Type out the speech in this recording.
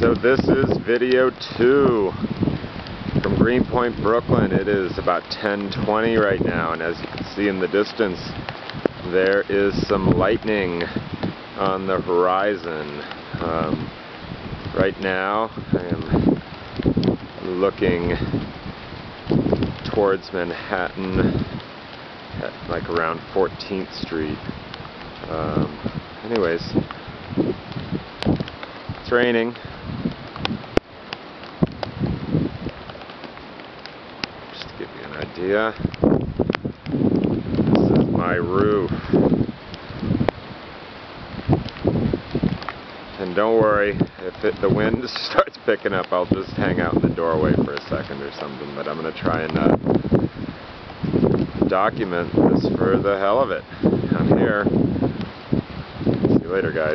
So this is video 2 from Greenpoint, Brooklyn. It is about 10:20 right now, and as you can see in the distance, there is some lightning on the horizon. Right now, I am looking towards Manhattan at like around 14th Street. Anyways, it's raining. Just to give you an idea, this is my roof. And don't worry, if the wind starts picking up, I'll just hang out in the doorway for a second or something, but I'm going to try and document this for the hell of it. I'm here. See you later, guys.